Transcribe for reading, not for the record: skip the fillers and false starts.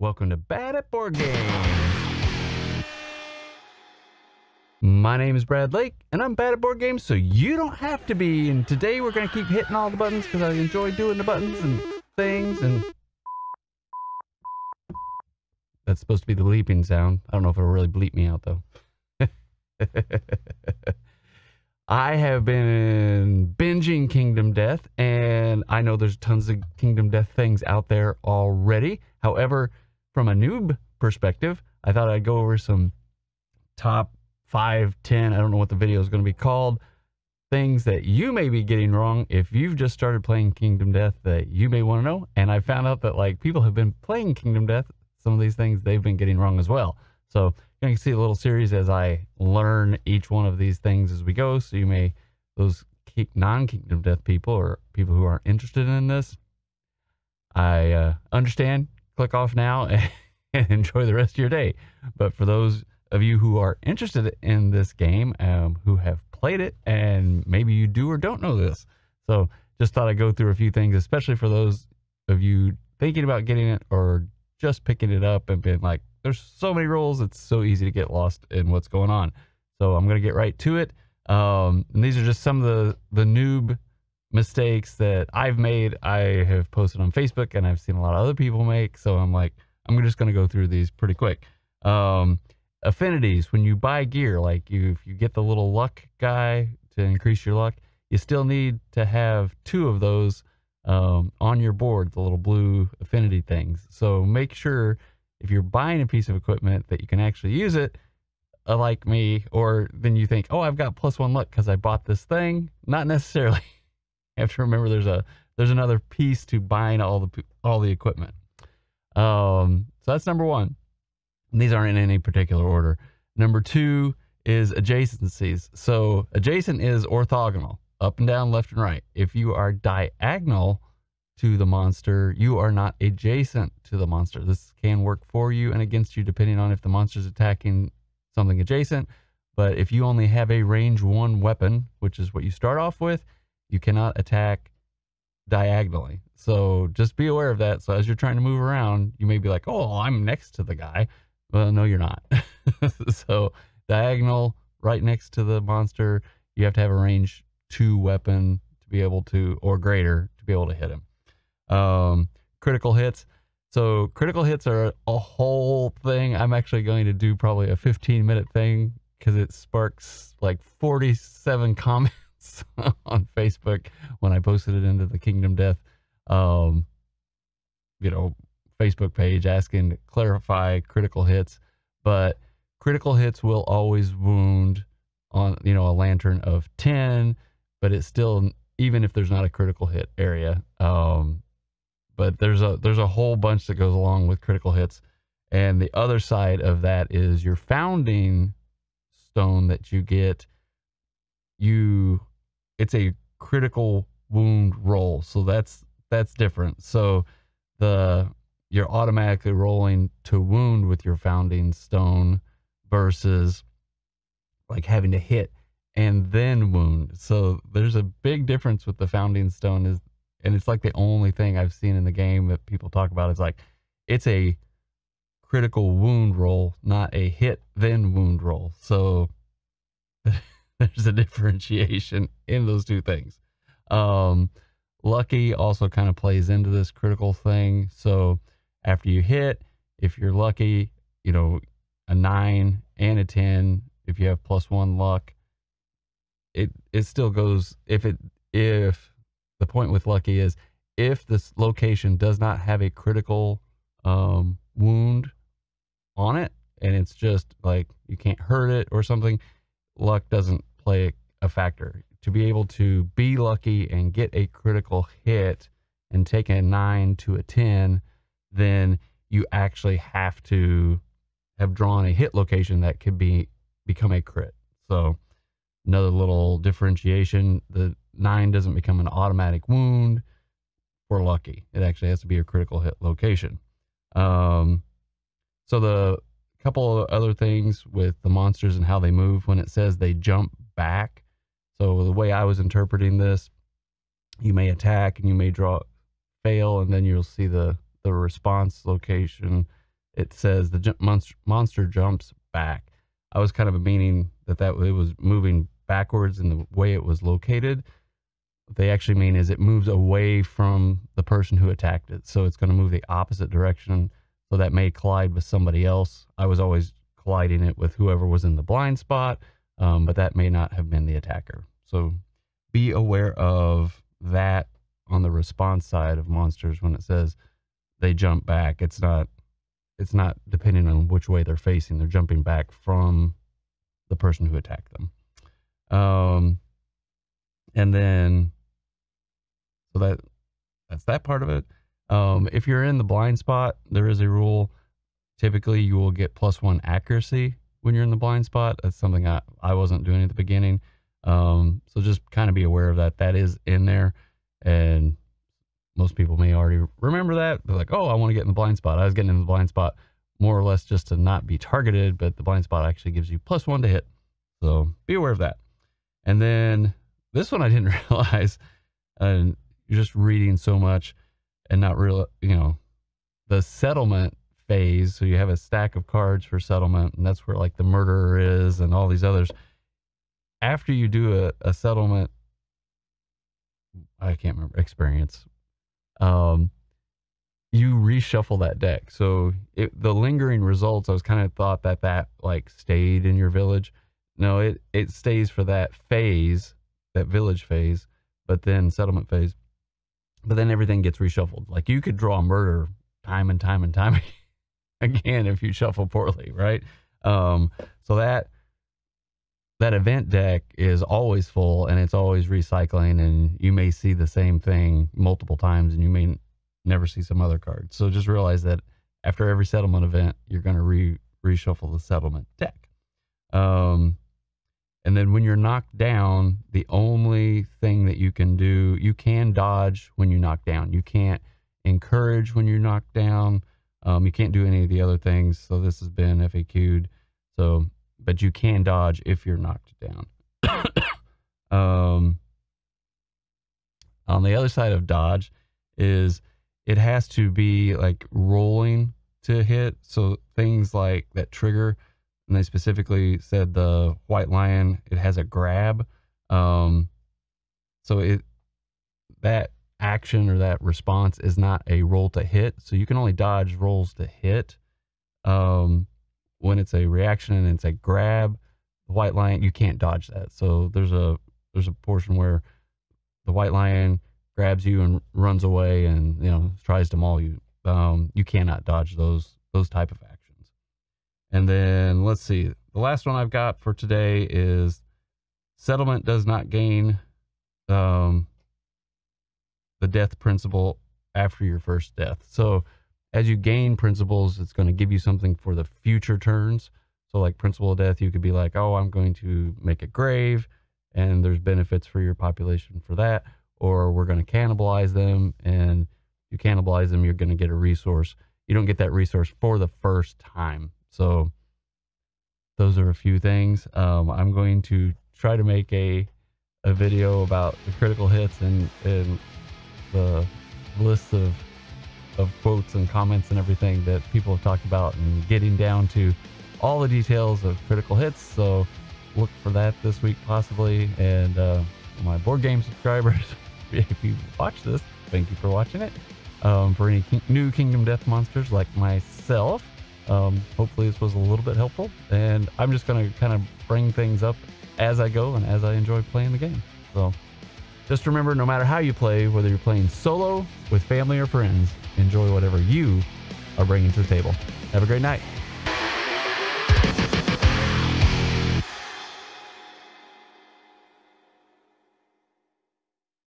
Welcome to Bad at Board Games. My name is Brad Lake, and I'm bad at board games, so you don't have to be. And today we're gonna keep hitting all the buttons because I enjoy doing the buttons and things. And that's supposed to be the bleeping sound. I don't know if it'll really bleep me out though. I have been binging Kingdom Death, and I know there's tons of Kingdom Death things out there already. However, from a noob perspective, I thought I'd go over some top 5, 10, I don't know what the video is going to be called, things that you may be getting wrong if you've just started playing Kingdom Death that you may want to know. And I found out that like people have been playing Kingdom Death, some of these things they've been getting wrong as well. So you can see a little series as I learn each one of these things as we go. So you may, those non-Kingdom Death people or people who aren't interested in this, I understand. Click off now and enjoy the rest of your day. But for those of you who are interested in this game, who have played it, and maybe you do or don't know this. So just thought I'd go through a few things, especially for those of you thinking about getting it or just picking it up and being like, there's so many rules, it's so easy to get lost in what's going on. So I'm going to get right to it. And these are just some of the noob mistakes that I've made. I have posted on Facebook, and I've seen a lot of other people make. So I'm like, I'm just going to go through these pretty quick. Affinities. When you buy gear, like if you get the little luck guy to increase your luck, you still need to have 2 of those on your board, the little blue affinity things. So make sure, if you're buying a piece of equipment, that you can actually use it, like me, or then you think, oh, I've got +1 luck because I bought this thing. Not necessarily. You have to remember there's another piece to buying all the equipment. So that's number 1. And these aren't in any particular order. Number 2 is adjacencies. So adjacent is orthogonal, up and down, left and right. If you are diagonal to the monster, you are not adjacent to the monster. This can work for you and against you depending on if the monster's attacking something adjacent. But if you only have a range 1 weapon, which is what you start off with, you cannot attack diagonally. So just be aware of that. So as you're trying to move around, you may be like, oh, I'm next to the guy. Well, no, you're not. So diagonal, right next to the monster, you have to have a range 2 weapon to be able to, or greater, to be able to hit him. Critical hits. So critical hits are a whole thing. I'm actually going to do probably a 15-minute thing because it sparks like 47 comments on Facebook when I posted it into the Kingdom Death, you know, Facebook page asking to clarify critical hits. But critical hits will always wound on, you know, a lantern of 10, but it's still, even if there's not a critical hit area, but there's a whole bunch that goes along with critical hits. And the other side of that is your founding stone that you get. It's a critical wound roll. So that's different. So you're automatically rolling to wound with your founding stone versus like having to hit and then wound. So there's a big difference with the founding stone is, and it's like the only thing I've seen in the game that people talk about is like, it's a critical wound roll, not a hit then wound roll. So there's a differentiation in those 2 things. Lucky also kind of plays into this critical thing. So after you hit, if you're lucky, you know, a 9 and a 10, if you have +1 luck, it still goes, if the point with lucky is if this location does not have a critical wound on it, and it's just like you can't hurt it or something, luck doesn't play a factor. To be able to be lucky and get a critical hit and take a 9 to a 10, then you actually have to have drawn a hit location that could become a crit. So another little differentiation, the 9 doesn't become an automatic wound for lucky. It actually has to be a critical hit location. So the couple of other things with the monsters and how they move, when it says they jump back. So the way I was interpreting this, you may attack and you may fail, and then you'll see the response location it says the monster jumps back. I was kind of meaning that it was moving backwards in the way it was located. What they actually mean is it moves away from the person who attacked it. So it's going to move the opposite direction. So that may collide with somebody else. I was always colliding it with whoever was in the blind spot, but that may not have been the attacker. So be aware of that on the response side of monsters. When it says they jump back, it's not depending on which way they're facing. They're jumping back from the person who attacked them. And then, so that's that part of it. If you're in the blind spot, there is a rule. Typically you will get +1 accuracy when you're in the blind spot. That's something I wasn't doing at the beginning. So just kind of be aware of that. That is in there. And most people may already remember that. They're like, oh, I want to get in the blind spot. I was getting in the blind spot more or less just to not be targeted, but the blind spot actually gives you +1 to hit. So be aware of that. And then this one I didn't realize, and you're just reading so much and not real, you know, the settlement phase. So you have a stack of cards for settlement, and that's where like the murderer is and all these others. After you do a settlement, I can't remember, experience, you reshuffle that deck. So the lingering results, I was kind of thought that like stayed in your village. No, it stays for that phase, that village phase, but then settlement phase. But then everything gets reshuffled. Like you could draw murder time and time and time again if you shuffle poorly, right? So that event deck is always full and it's always recycling, and you may see the same thing multiple times and you may never see some other cards. So just realize that after every settlement event, you're going to reshuffle the settlement deck. And then when you're knocked down, the only thing that you can do, you can dodge when you knock down. You can't encourage when you're knocked down. You can't do any of the other things. So this has been FAQ'd. So, but you can dodge if you're knocked down. On the other side of dodge is it has to be like rolling to hit. So things like that trigger, and they specifically said the white lion, it has a grab. So that action or that response is not a roll to hit. So you can only dodge rolls to hit. When it's a reaction and it's a grab, the white lion, you can't dodge that. So there's a portion where the white lion grabs you and runs away and, you know, tries to maul you. You cannot dodge those type of actions. And then let's see, the last one I've got for today is settlement does not gain the death principle after your first death. So as you gain principles, it's going to give you something for the future turns. So like principle of death, you could be like, oh, I'm going to make a grave and there's benefits for your population for that, or we're going to cannibalize them, and you cannibalize them, you're going to get a resource. You don't get that resource for the first time. So those are a few things. I'm going to try to make a video about the critical hits and the list of quotes and comments and everything that people have talked about, and getting down to all the details of critical hits. So look for that this week possibly. And my board game subscribers, if you watch this, thank you for watching it. For any new Kingdom Death monsters like myself, hopefully this was a little bit helpful, and I'm just going to kind of bring things up as I go and as I enjoy playing the game. So just remember, no matter how you play, whether you're playing solo, with family or friends, enjoy whatever you are bringing to the table. Have a great night.